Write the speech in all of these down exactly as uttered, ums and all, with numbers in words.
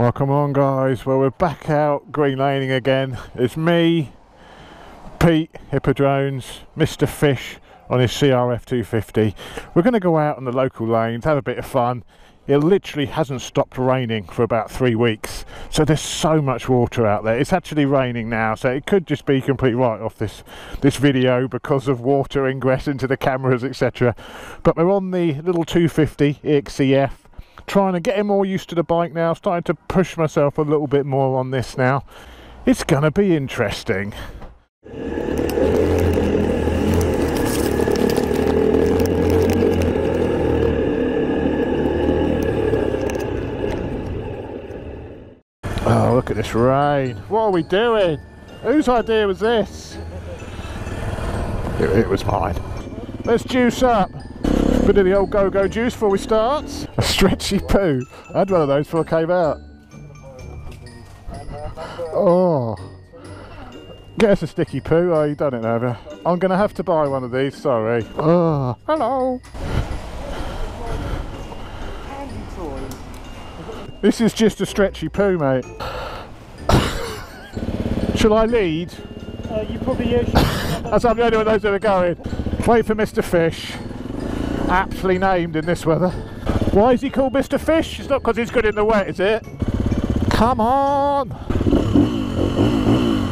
Well, come on guys, well, we're back out green laning again. It's me, Pete Hippodrones, Mister Fish on his C R F two fifty. We're going to go out on the local lanes, have a bit of fun. It literally hasn't stopped raining for about three weeks, so there's so much water out there. It's actually raining now, so it could just be complete write-off this this video because of water ingress into the cameras, et cetera. But we're on the little two fifty E X C F, trying to get him more used to the bike now, starting to push myself a little bit more on this now. It's going to be interesting. Oh, look at this rain. What are we doing? Whose idea was this? It, it was mine. Let's juice up. Bit of the old go-go juice before we start. A stretchy poo. I had one of those before I came out. Oh. Get us a sticky poo. Oh, you done it, have you? I'm going to have to buy one of these, sorry. Oh. Hello. This is just a stretchy poo, mate. Shall I lead? Uh, you probably uh, should. That's how I'm the only one knows where we're going. Wait for Mister Fish. Aptly named in this weather. Why is he called Mister Fish? It's not because he's good in the wet, is it? Come on!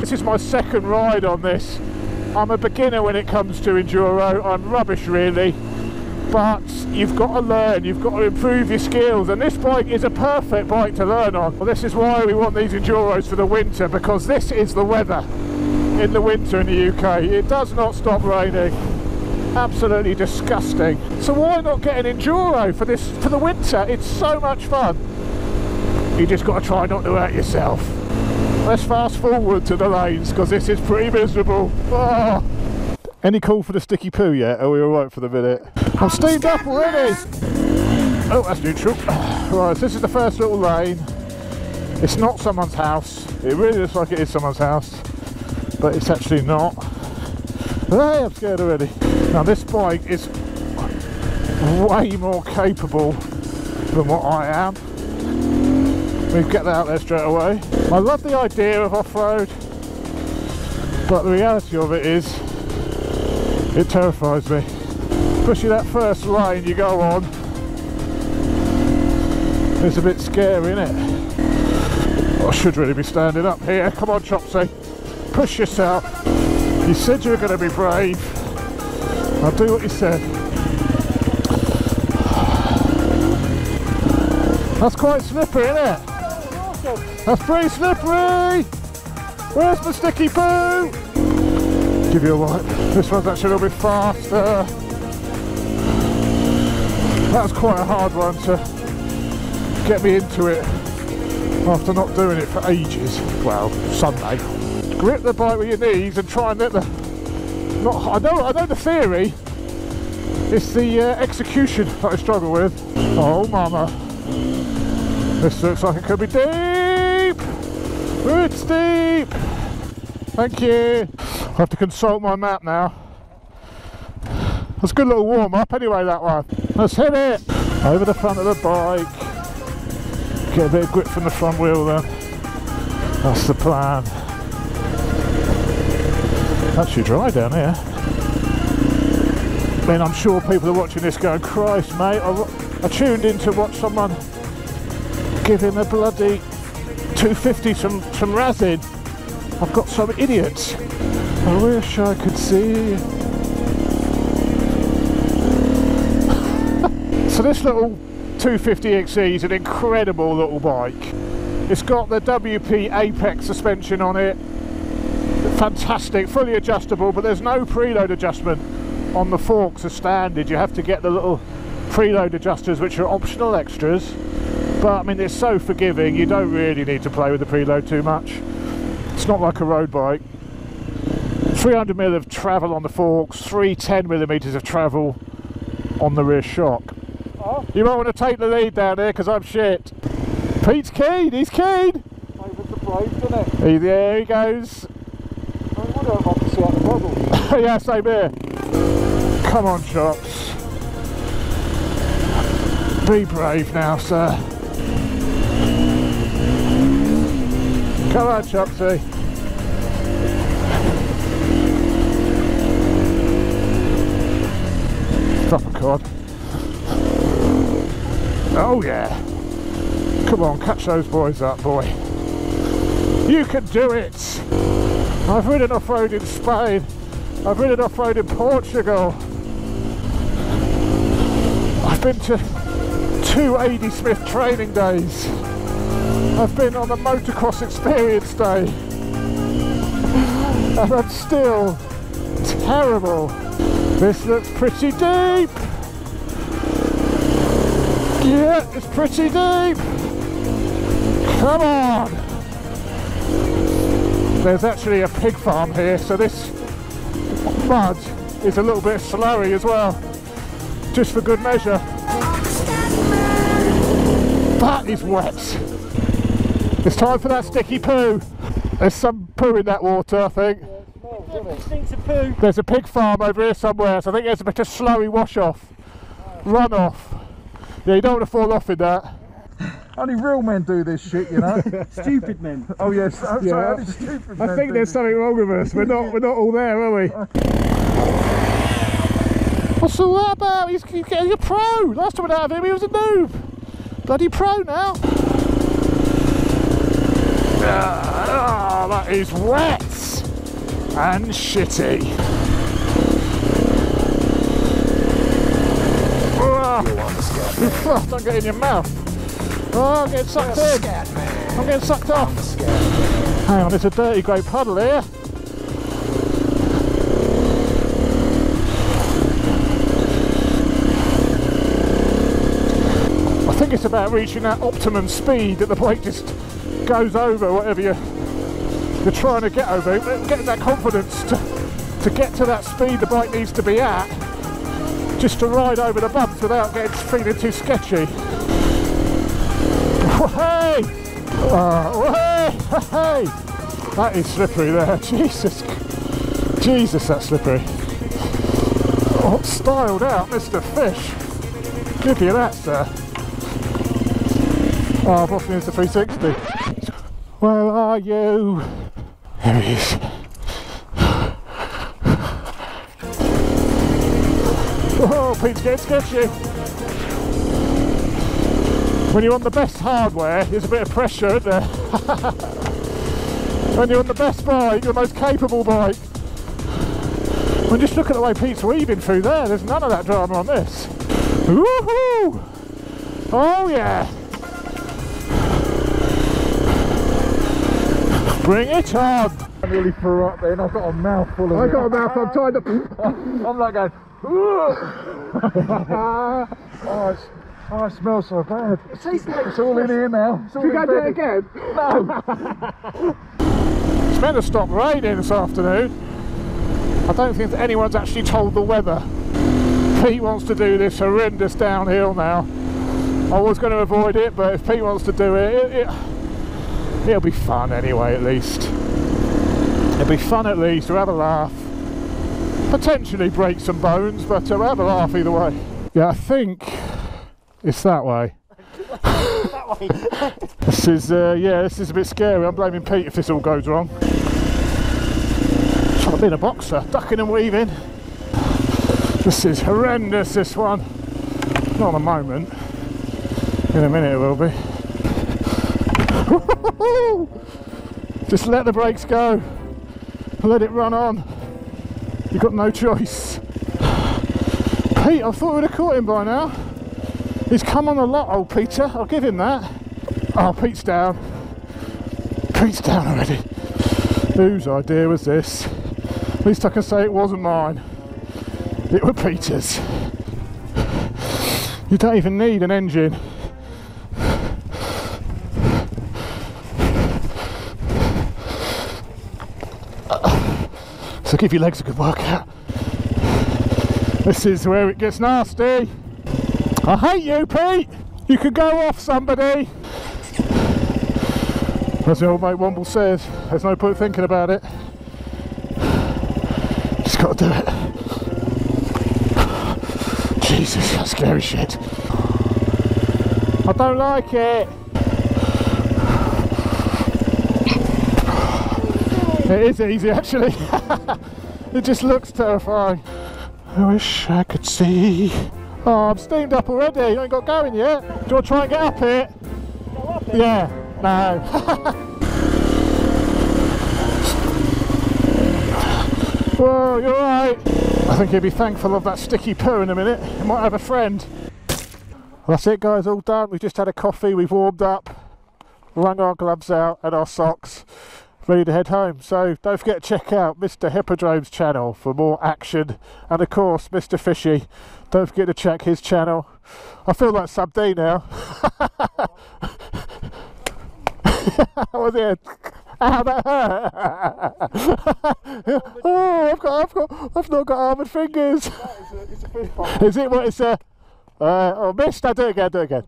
This is my second ride on this. I'm a beginner when it comes to enduro. I'm rubbish, really. But you've got to learn, you've got to improve your skills, and this bike is a perfect bike to learn on. Well, this is why we want these enduros for the winter, because this is the weather in the winter in the U K. It does not stop raining. Absolutely disgusting. So why not get an enduro for this for the winter? It's so much fun. You just got to try not to hurt yourself. Let's fast forward to the lanes, because this is pretty miserable. Oh. Any call for the sticky poo yet? Are we alright for the minute? I'm steamed up already! Oh, that's neutral. Right, so this is the first little lane. It's not someone's house. It really looks like it is someone's house, but it's actually not. Hey, I'm scared already. Now this bike is way more capable than what I am. We get that out there straight away. I love the idea of off-road, but the reality of it is it terrifies me. Especially that first lane you go on. It's a bit scary, isn't it? I should really be standing up here. Come on, Chopsy. Push yourself. You said you were going to be brave. I'll do what you said. That's quite slippery, isn't it? That's pretty slippery. Where's the sticky poo? Give you a light. This one's actually a little bit faster. That was quite a hard one to get me into it after not doing it for ages. Well, Sunday. Grip the bike with your knees and try and let the... Not, I, know, I know the theory. It's the uh, execution that I struggle with. Oh, mama. This looks like it could be deep. It's deep. Thank you. I have to consult my map now. That's a good little warm up anyway, that one. Let's hit it! Over the front of the bike. Get a bit of grip from the front wheel then. That's the plan. Actually dry down here. I mean, I'm sure people are watching this going, Christ mate, I, I tuned in to watch someone give him a bloody two fifty some, some resin. I've got some idiots. I wish I could see. So this little two fifty X E is an incredible little bike. It's got the W P Apex suspension on it. Fantastic, fully adjustable, but there's no preload adjustment on the forks as standard. You have to get the little preload adjusters, which are optional extras. But I mean, it's so forgiving, you don't really need to play with the preload too much. It's not like a road bike. three hundred millimeters of travel on the forks, three hundred ten millimeters of travel on the rear shock. You might want to take the lead down there, because I'm shit. Pete's keen, he's keen! He, there he goes. I mean, I don't have to see out the bubble. Yeah, same here. Come on, Chops. Be brave now, sir. Come on, Chopsy. Proper cod. Oh yeah. Come on, catch those boys up, boy. You can do it. I've ridden off-road in Spain. I've ridden off-road in Portugal. I've been to two A D Smith training days. I've been on a motocross experience day. And I'm still terrible. This looks pretty deep. Yeah, it's pretty deep. Come on. There's actually a pig farm here, so this mud is a little bit slurry as well. Just for good measure. That is wet. It's time for that sticky poo. There's some poo in that water, I think. Yeah, there's a pig farm over here somewhere, so I think there's a bit of slurry wash-off, run-off. Yeah, you don't want to fall off in that. Only real men do this shit, you know. Stupid men. Oh yes, I'm yeah. sorry, only stupid men. I think there's something wrong with us. We're not, we're not all there, are we? What's all that about? He's, he's getting a pro. Last time I had him, he was a noob. Bloody pro now. Ah, oh, that is wet and shitty. Oh, don't get in your mouth. Oh, I'm getting sucked in. I'm getting sucked off. Hang on, it's a dirty grey puddle here. I think it's about reaching that optimum speed that the brake just goes over whatever you, you're trying to get over. Getting that confidence to, to get to that speed the bike needs to be at, just to ride over the bumps without getting feeling too sketchy. Hey! Oh, hey! That is slippery there. Jesus, Jesus, that's slippery. Oh, styled out, Mister Fish. Give you that, sir. Oh, I've often used the three sixty. Where are you? There he is. Oh, Pete's getting sketchy. When you want the best hardware, there's a bit of pressure, isn't there? When you want the best bike, the most capable bike. When just look at the way Pete's weaving through there, there's none of that drama on this. Woohoo! Oh yeah! Bring it on! I nearly threw up then, I've got a mouthful of I it. I've got a mouthful, I'm trying to... I'm like going... oh, it's, oh, it smells so bad. It tastes like... It's all in here now. Should we go do it again? No! It's meant to stop raining this afternoon. I don't think anyone's actually told the weather. Pete wants to do this horrendous downhill now. I was going to avoid it, but if Pete wants to do it... it, it It'll be fun anyway, at least. It'll be fun at least, we'll have a laugh. Potentially break some bones, but we'll have a laugh either way. Yeah, I think it's that way. That way. This is, uh, yeah, this is a bit scary. I'm blaming Pete if this all goes wrong. I've been a boxer, ducking and weaving. This is horrendous, this one. Not a moment. In a minute it will be. Just let the brakes go, let it run on, you've got no choice. Pete, I thought we'd have caught him by now. He's come on a lot, old Peter, I'll give him that. Oh, Pete's down. Pete's down already. Whose idea was this? At least I can say it wasn't mine. It was Peter's. You don't even need an engine. So give your legs a good workout. This is where it gets nasty. I hate you, Pete. You could go off somebody. As the old mate Womble says, there's no point thinking about it. Just got to do it. Jesus, that's scary shit. I don't like it. It is easy actually. It just looks terrifying. I wish I could see. Oh, I'm steamed up already. I ain't got going yet. Do you want to try and get up it? Go up it? Yeah. No. Whoa, you're right. I think he'll be thankful of that sticky poo in a minute. He might have a friend. Well, that's it guys, all done. We've just had a coffee, we've warmed up, wrung our gloves out and our socks, ready to head home. So don't forget to check out Mister Hippodrome's channel for more action. And of course, Mister Fishy, don't forget to check his channel. I feel like Sub D now. Was it? Ow, that hurt! Oh, I've got, I've got, I've not got armoured fingers. It's a fish pump. Is it what it's a? Uh, oh, missed! I do it again. Do it again.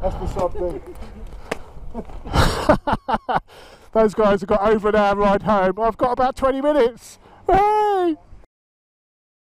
That's the Sub D. Those guys have got over an hour ride home. I've got about twenty minutes. Hey!